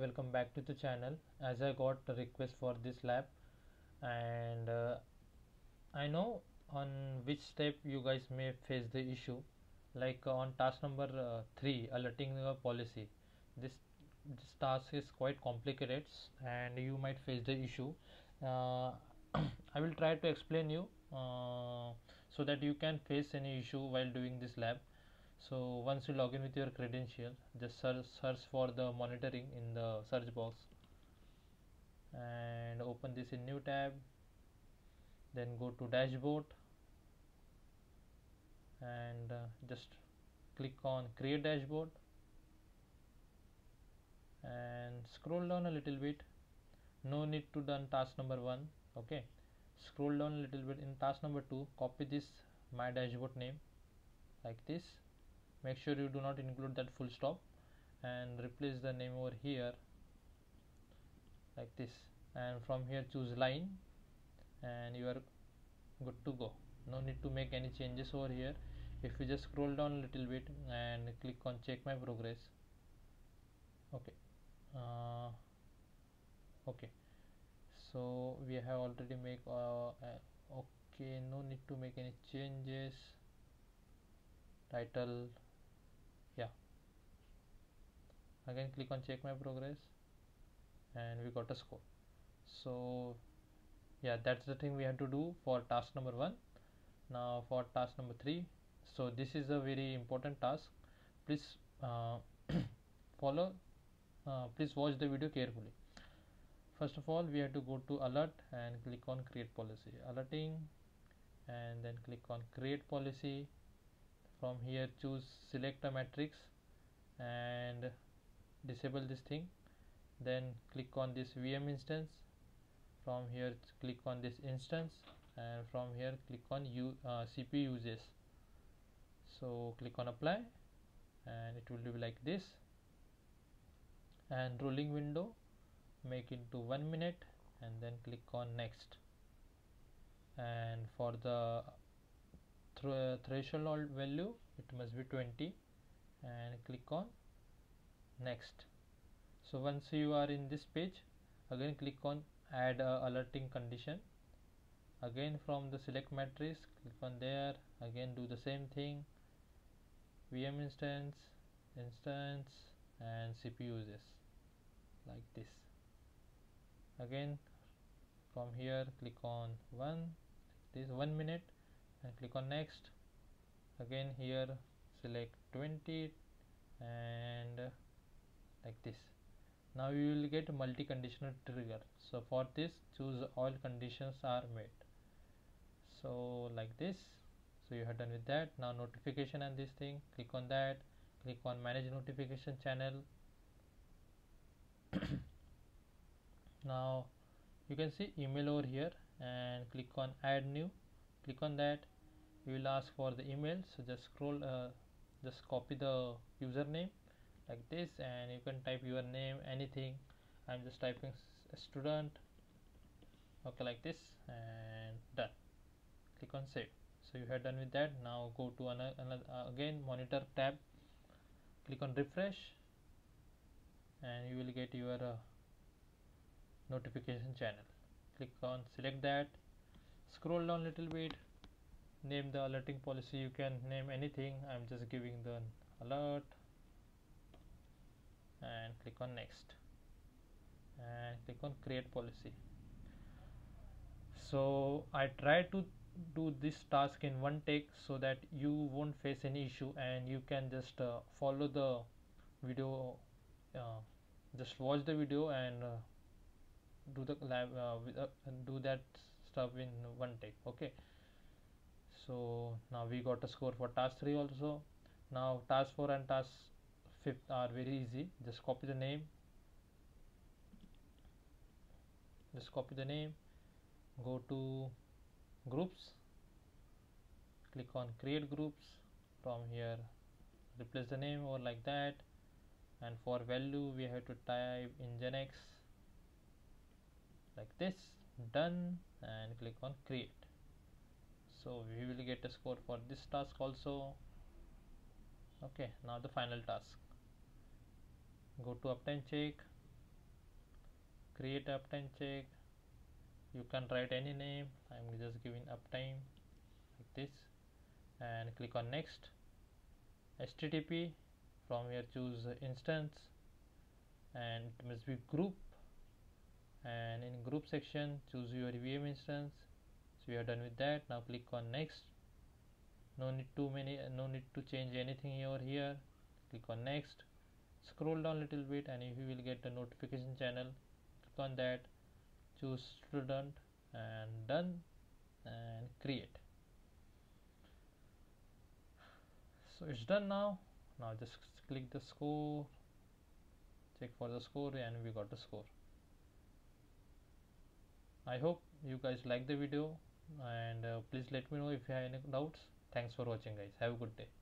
Welcome back to the channel. As I got a request for this lab, and I know on which step you guys may face the issue, like on task number 3, alerting the policy. This task is quite complicated and you might face the issue. I will try to explain you so that you can face any issue while doing this lab. So once you log in with your credential, just search for the monitoring in the search box and open this in new tab. Then go to dashboard and just click on create dashboard and scroll down a little bit. No need to done task number 1. Okay, scroll down a little bit. In task number 2, copy this my dashboard name like this. Make sure you do not include that full stop and replace the name over here like this, and from here choose line and you are good to go. No need to make any changes over here. If you just scroll down a little bit and click on check my progress. Okay, okay, so we have already make okay, no need to make any changes. Title, yeah, again click on check my progress and we got a score. So yeah, that's the thing we have to do for task number 1. Now for task number 3, so this is a very important task. Please please watch the video carefully. First of all, we have to go to alert and click on create policy, alerting, and then click on create policy. From here choose select a matrix and disable this thing. Then click on this VM instance. From here click on this instance, and from here click on CP uses. So click on apply and it will be like this. And rolling window, make it to 1 minute and then click on next. And for the threshold value, it must be 20 and click on next. So once you are in this page, again click on add alerting condition. Again from the select matrix click on there, again do the same thing, VM instance and CPU uses like this. Again from here click on 1 minute and click on next. Again here select 20 and like this. Now you will get multi-conditional trigger. So for this choose all conditions are met, so like this. So you are done with that. Now notification and this thing, click on that, click on manage notification channel. Now you can see email over here and click on add new. Click on that, you will ask for the email. So just scroll, just copy the username like this, and you can type your name, anything. I'm just typing student, okay, like this, and done. Click on save. So you are done with that. Now go to another again monitor tab, click on refresh, and you will get your notification channel. Click on select that. Scroll down a little bit, name the alerting policy. You can name anything. I'm just giving the alert and click on next and click on create policy. So I try to do this task in one take so that you won't face any issue and you can just follow the video, just watch the video and do the lab, do that stuff in one take. Okay, so now we got a score for task 3 also. Now task 4 and task 5 are very easy. Just copy the name, go to groups, click on create groups. From here replace the name or like that, and for value we have to type Nginx like this. Done and click on create. So we will get a score for this task also. Okay, now the final task, go to uptime check create uptime check. You can write any name. I'm just giving uptime like this and click on next. HTTP, from here choose instance, and it must be group, and in group section choose your VM instance. So you are done with that. Now click on next. No need to change anything here. Click on next. Scroll down a little bit and you will get the notification channel. Click on that, choose student and done and create. So it's done now. Now just click the score, check for the score, and we got the score. I hope you guys like the video, and please let me know if you have any doubts. Thanks for watching guys. Have a good day.